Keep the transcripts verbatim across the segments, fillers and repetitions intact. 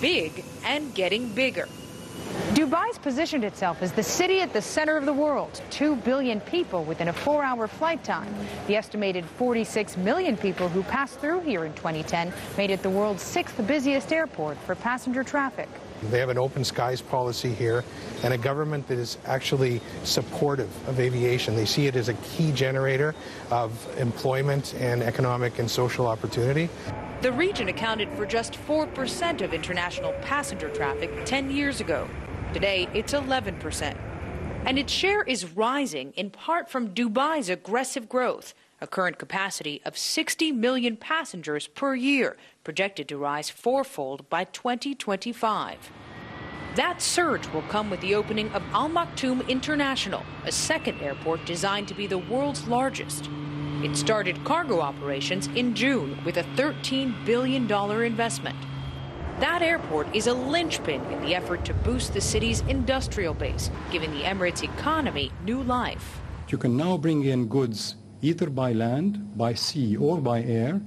big and getting bigger. Dubai's positioned itself as the city at the center of the world. Two billion people within a four-hour flight time. The estimated forty-six million people who passed through here in twenty ten made it the world's sixth busiest airport for passenger traffic. They have an open skies policy here and a government that is actually supportive of aviation. They see it as a key generator of employment and economic and social opportunity. The region accounted for just four percent of international passenger traffic ten years ago. Today, it's eleven percent. And its share is rising in part from Dubai's aggressive growth, a current capacity of sixty million passengers per year, projected to rise fourfold by twenty twenty-five. That surge will come with the opening of Al Maktoum International, a second airport designed to be the world's largest. It started cargo operations in June with a thirteen billion dollars investment. That airport is a linchpin in the effort to boost the city's industrial base, giving the Emirates economy new life. You can now bring in goods either by land, by sea, or by air,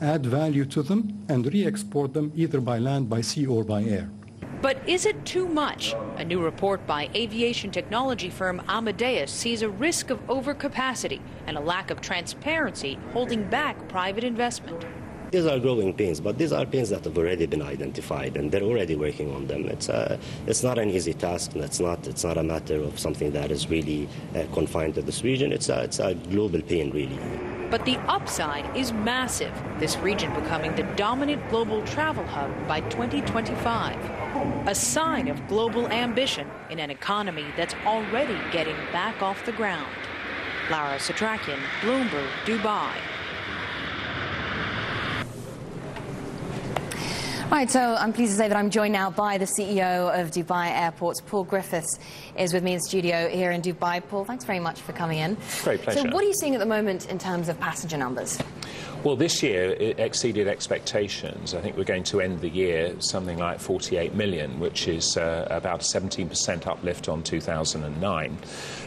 add value to them, and re-export them either by land, by sea, or by air. But is it too much? A new report by aviation technology firm Amadeus sees a risk of overcapacity and a lack of transparency holding back private investment. These are growing pains, but these are pains that have already been identified, and they're already working on them. It's, uh, it's not an easy task, and it's not, it's not a matter of something that is really uh, confined to this region. It's a, it's a global pain, really. But the upside is massive, this region becoming the dominant global travel hub by twenty twenty-five, a sign of global ambition in an economy that's already getting back off the ground. Lara Setrakian, Bloomberg, Dubai. All right, so I'm pleased to say that I'm joined now by the C E O of Dubai Airports. Paul Griffiths is with me in the studio here in Dubai. Paul, thanks very much for coming in. Great pleasure. So what are you seeing at the moment in terms of passenger numbers? Well, this year it exceeded expectations. I think we're going to end the year something like forty-eight million, which is uh, about a seventeen percent uplift on two thousand nine.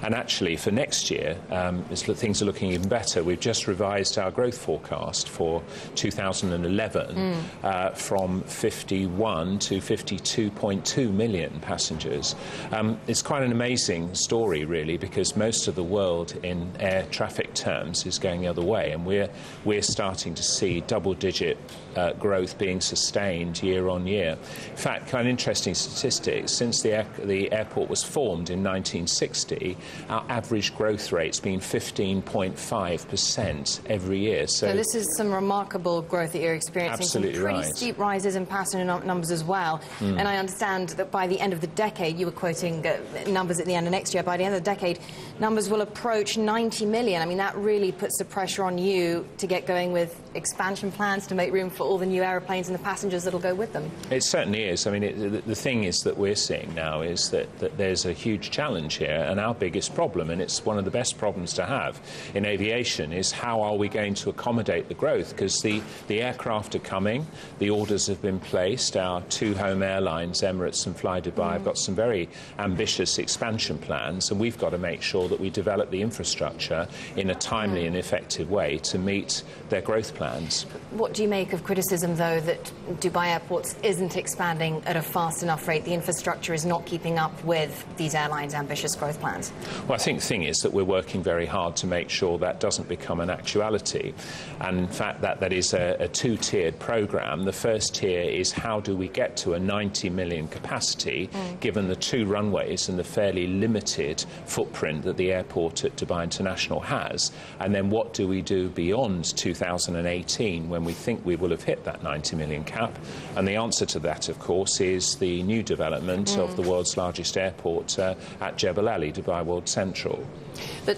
And actually, for next year, um, things are looking even better. We've just revised our growth forecast for two thousand eleven mm. uh, from fifty-one to fifty-two point two million passengers. Um, it's quite an amazing story, really, because most of the world in air traffic terms is going the other way, and we're we're starting to see double-digit uh, growth being sustained year on year. In fact, kind of interesting statistics: since the air the airport was formed in nineteen sixty, our average growth rate's been fifteen point five percent every year. So, so this is some remarkable growth that you're experiencing. Absolutely right. Pretty steep rises in passenger numbers as well. Mm. And I understand that by the end of the decade, you were quoting uh, numbers at the end of next year, by the end of the decade, numbers will approach ninety million. I mean, that really puts the pressure on you to get going with expansion plans to make room for all the new aeroplanes and the passengers that'll go with them. It certainly is. I mean, it, the, the thing is that we're seeing now is that, that there's a huge challenge here, and our biggest problem, and it's one of the best problems to have in aviation, is how are we going to accommodate the growth? Because the, the aircraft are coming, the orders have been placed. Our two home airlines, Emirates and Fly Dubai, mm. have got some very ambitious expansion plans, and we've got to make sure that we develop the infrastructure in a timely mm. and effective way to meet their growth plans. What do you make of criticism, though, that Dubai Airports isn't expanding at a fast enough rate? The infrastructure is not keeping up with these airlines' ambitious growth plans. Well, I think the thing is that we're working very hard to make sure that doesn't become an actuality. And in fact, that, that is a, a two-tiered program. The first The first tier is how do we get to a ninety million capacity mm. given the two runways and the fairly limited footprint that the airport at Dubai International has, and then what do we do beyond two thousand eighteen when we think we will have hit that ninety million cap? And the answer to that, of course, is the new development mm. of the world's largest airport uh, at Jebel Ali Dubai World Central. But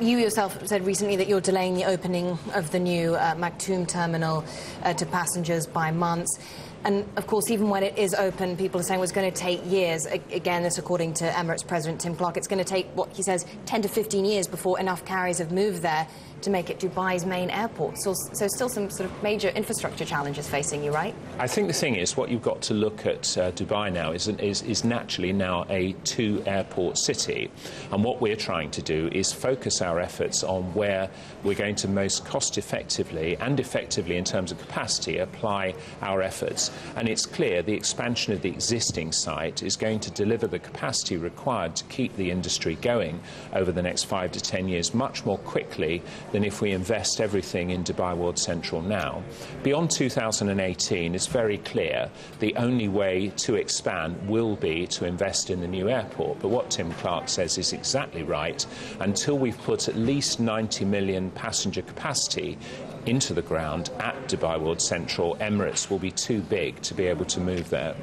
you yourself said recently that you're delaying the opening of the new uh, Maktoum terminal uh, to passengers by months. And, of course, even when it is open, people are saying well, it's going to take years. A again, this according to Emirates President Tim Clark. It's going to take, what he says, ten to fifteen years before enough carriers have moved there to make it Dubai's main airport. So, so still some sort of major infrastructure challenges facing you, right? I think the thing is, what you've got to look at uh, Dubai now is, is, is naturally now a two-airport city. And what we're trying to do is focus our efforts on where we're going to most cost-effectively and effectively in terms of capacity apply our efforts. And it's clear the expansion of the existing site is going to deliver the capacity required to keep the industry going over the next five to ten years much more quickly than if we invest everything in Dubai World Central now. Beyond two thousand eighteen, it's very clear the only way to expand will be to invest in the new airport. But what Tim Clark says is exactly right. Until we've put at least ninety million passenger capacity into the ground at Dubai World Central, Emirates will be too big to be able to move there.